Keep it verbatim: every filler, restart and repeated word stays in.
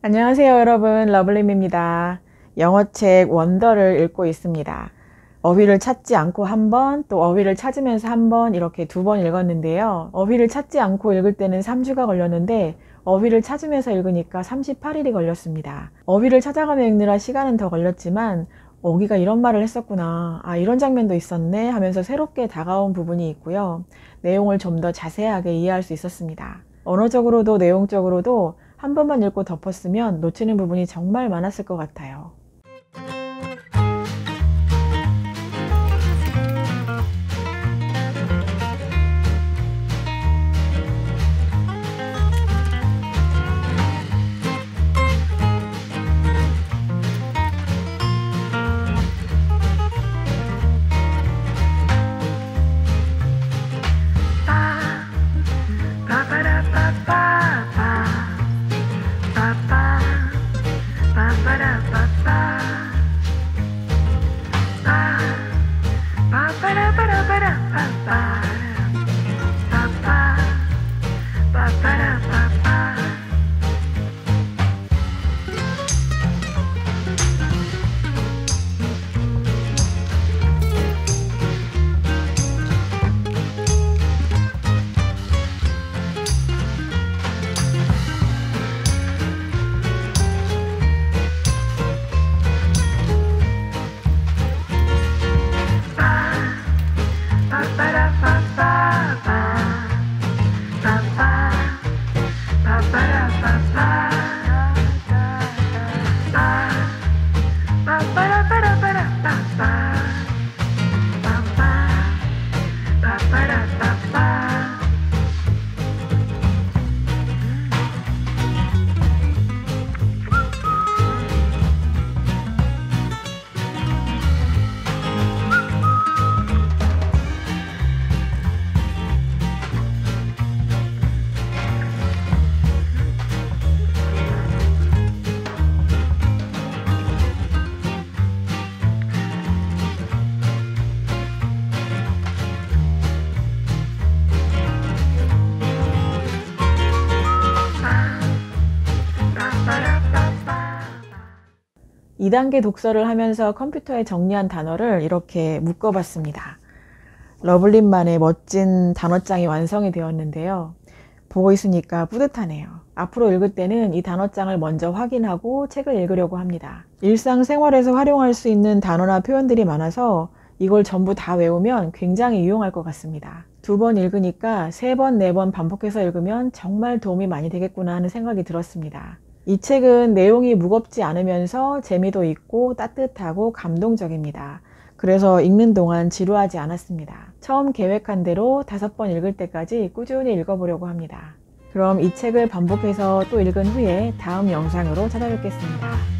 안녕하세요 여러분, 러블림입니다. 영어책 원더를 읽고 있습니다. 어휘를 찾지 않고 한 번, 또 어휘를 찾으면서 한 번, 이렇게 두 번 읽었는데요. 어휘를 찾지 않고 읽을 때는 삼 주가 걸렸는데 어휘를 찾으면서 읽으니까 삼십팔 일이 걸렸습니다. 어휘를 찾아가며 읽느라 시간은 더 걸렸지만 어기가 이런 말을 했었구나, 아 이런 장면도 있었네 하면서 새롭게 다가온 부분이 있고요. 내용을 좀 더 자세하게 이해할 수 있었습니다. 언어적으로도 내용적으로도 한 번만 읽고 덮었으면 놓치는 부분이 정말 많았을 것 같아요. 이 단계 독서를 하면서 컴퓨터에 정리한 단어를 이렇게 묶어봤습니다. 러블린만의 멋진 단어장이 완성이 되었는데요. 보고 있으니까 뿌듯하네요. 앞으로 읽을 때는 이 단어장을 먼저 확인하고 책을 읽으려고 합니다. 일상생활에서 활용할 수 있는 단어나 표현들이 많아서 이걸 전부 다 외우면 굉장히 유용할 것 같습니다. 두 번 읽으니까 세 번, 네 번 반복해서 읽으면 정말 도움이 많이 되겠구나 하는 생각이 들었습니다. 이 책은 내용이 무겁지 않으면서 재미도 있고 따뜻하고 감동적입니다. 그래서 읽는 동안 지루하지 않았습니다. 처음 계획한 대로 다섯 번 읽을 때까지 꾸준히 읽어보려고 합니다. 그럼 이 책을 반복해서 또 읽은 후에 다음 영상으로 찾아뵙겠습니다.